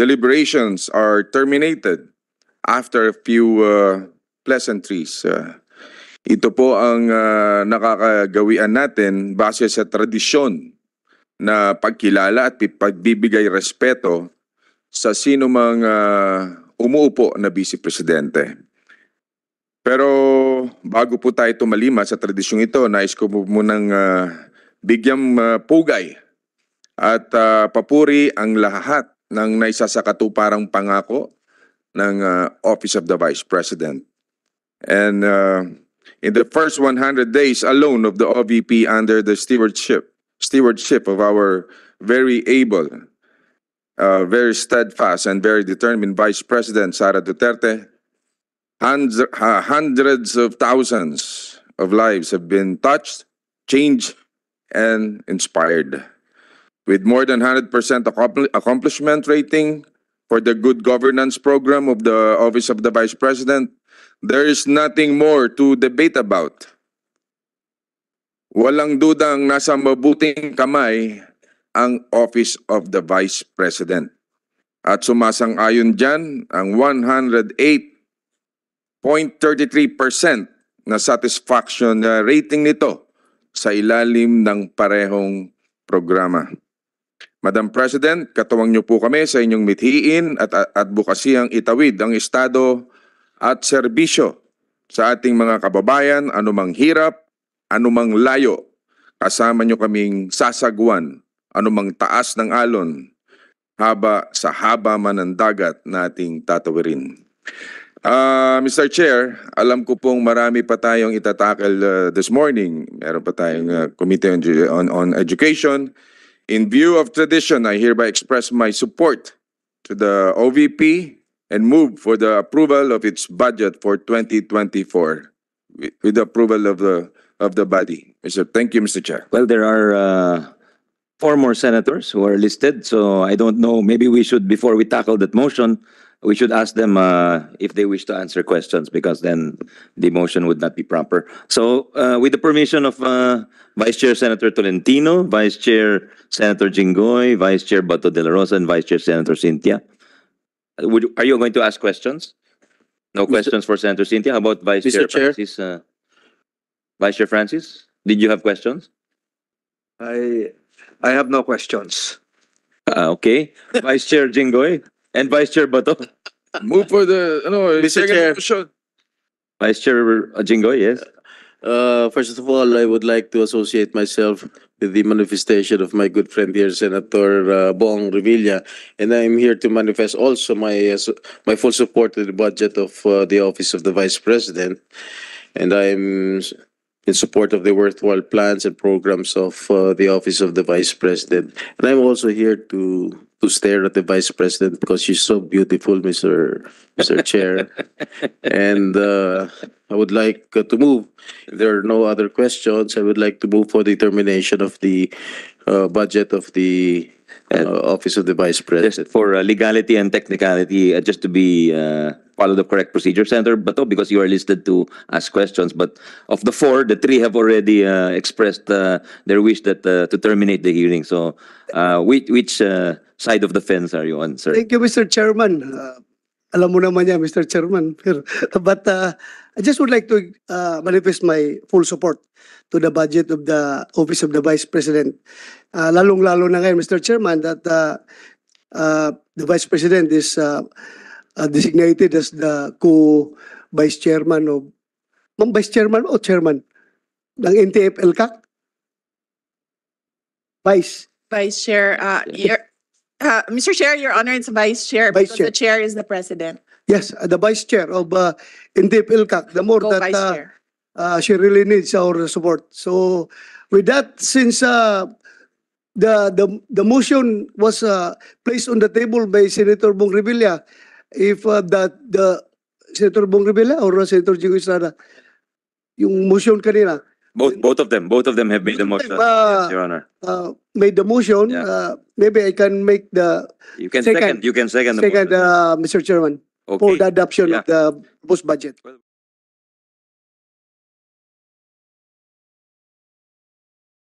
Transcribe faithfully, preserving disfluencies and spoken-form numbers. deliberations are terminated after a few uh, pleasantries. Uh, ito po ang uh, nakakagawian natin base sa tradisyon na pagkilala at pagbibigay respeto sa sino mang uh, umuupo na Vice Presidente. Pero bago po tayo tumalima sa tradisyong ito, nais ko po munang uh, bigyang uh, pugay at uh, papuri ang lahat ng naisasakatuparang pangako ng uh, Office of the Vice President. And uh, in the first one hundred days alone of the O V P under the stewardship, stewardship of our very able, uh, very steadfast and very determined Vice President Sara Duterte, Hundred, uh, hundreds of thousands of lives have been touched, changed, and inspired. With more than one hundred percent accompli accomplishment rating for the Good Governance Program of the Office of the Vice President, there is nothing more to debate about. Walang dudang nasa mabuting kamay ang Office of the Vice President. At sumasang-ayon dyan ang one hundred eight point three three percent na satisfaction na rating nito sa ilalim ng parehong programa. Madam President, katuwang niyo po kami sa inyong mithiin at advokasiyang itawid ang estado at serbisyo sa ating mga kababayan, anumang hirap, anumang layo. Kasama niyo kaming sasagwan, anumang taas ng alon, haba sa haba man ng dagat nating tatawirin. Uh, Mister Chair, alam ko pong marami pa tayong itatakel uh, this morning. Meron pa tayong uh, Committee on, on Education. In view of tradition, I hereby express my support to the O V P and move for the approval of its budget for twenty twenty-four with, with the approval of the, of the body. Mister Thank you, Mister Chair. Well, there are uh, four more senators who are listed, so I don't know. Maybe we should, before we tackle that motion, we should ask them uh, if they wish to answer questions, because then the motion would not be proper. So, uh, with the permission of uh, Vice Chair Senator Tolentino, Vice Chair Senator Jinggoy, Vice Chair Bato de la Rosa, and Vice Chair Senator Cynthia, would you, are you going to ask questions? No questions Mister for Senator Cynthia. How about Vice Mister Chair, Chair Francis? Uh, Vice Chair Francis, did you have questions? I, I have no questions. Uh, okay, Vice Chair Jinggoy. And Vice Chair Bato. Move for the no, Mister Chair. Motion. Vice Chair Jinggoy, yes. Uh, first of all, I would like to associate myself with the manifestation of my good friend here, Senator uh, Bong Revilla, and I am here to manifest also my uh, my full support to the budget of uh, the Office of the Vice President, and I am in support of the worthwhile plans and programs of uh, the Office of the Vice President, and I am also here to. to stare at the Vice President because she's so beautiful, Mister Mister Chair. And uh, I would like uh, to move. If there are no other questions, I would like to move for the termination of the uh, budget of the uh, Office of the Vice President. Just for uh, legality and technicality, uh, just to be uh, follow the correct procedure, Senator Bato, because you are listed to ask questions. But of the four, the three have already uh, expressed uh, their wish that uh, to terminate the hearing. So uh, which... which uh, side of the fence are you on, sir? Thank you, Mister Chairman. Uh, alam mo naman yan, Mister Chairman. But uh, I just would like to uh, manifest my full support to the budget of the Office of the Vice President. Uh, Lalong-lalo na ngayon, Mister Chairman, that uh, uh, the Vice President is uh, uh, designated as the co-Vice Chairman of... Ma'am, Vice Chairman o Chairman? Ng N T F L C A C? Vice. Vice Chair, uh, you're... Uh, Mister Chair, Your Honor, it's Vice Chair Vice because Chair. The Chair is the President. Yes, uh, the Vice Chair of uh, N D P L C A C, the more Go that uh, uh, she really needs our support. So with that, since uh, the, the, the motion was uh, placed on the table by Senator Bong Revilla, if uh, that the Senator Bong Revilla or Senator Jinggoy Estrada, yung motion kanina. Both, both of them, both of them have made the motion, uh, yes, Your Honor. Uh, made the motion. Yeah. Uh, maybe I can make the. You can second. second you can second. Second, the motion. Uh, Mister Chairman, okay. For the adoption yeah. of the proposed budget. Well,